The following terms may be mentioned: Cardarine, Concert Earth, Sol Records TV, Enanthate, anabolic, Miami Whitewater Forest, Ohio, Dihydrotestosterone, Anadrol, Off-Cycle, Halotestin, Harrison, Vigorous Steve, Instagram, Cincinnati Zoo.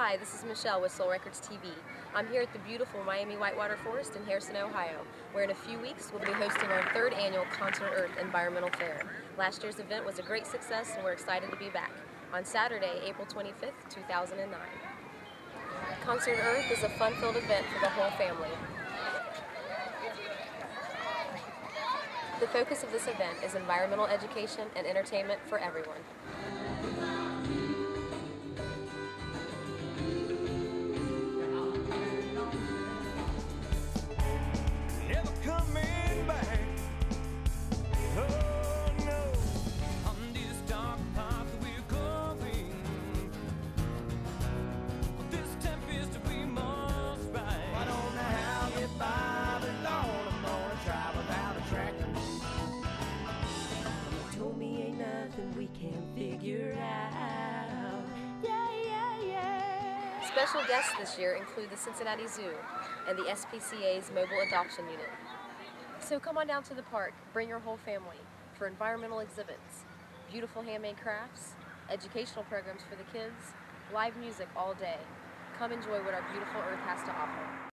Hi, this is Michelle with Sol Records TV. I'm here at the beautiful Miami Whitewater Forest in Harrison, Ohio, where in a few weeks we'll be hosting our 3rd annual Concert Earth Environmental Fair. Last year's event was a great success and we're excited to be back on Saturday, April 25th, 2009. Concert Earth is a fun-filled event for the whole family. The focus of this event is environmental education and entertainment for everyone. We can figure out. Yeah, yeah, yeah. Special guests this year include the Cincinnati Zoo and the SPCA's Mobile Adoption Unit. So come on down to the park, bring your whole family for environmental exhibits, beautiful handmade crafts, educational programs for the kids, live music all day. Come enjoy what our beautiful earth has to offer.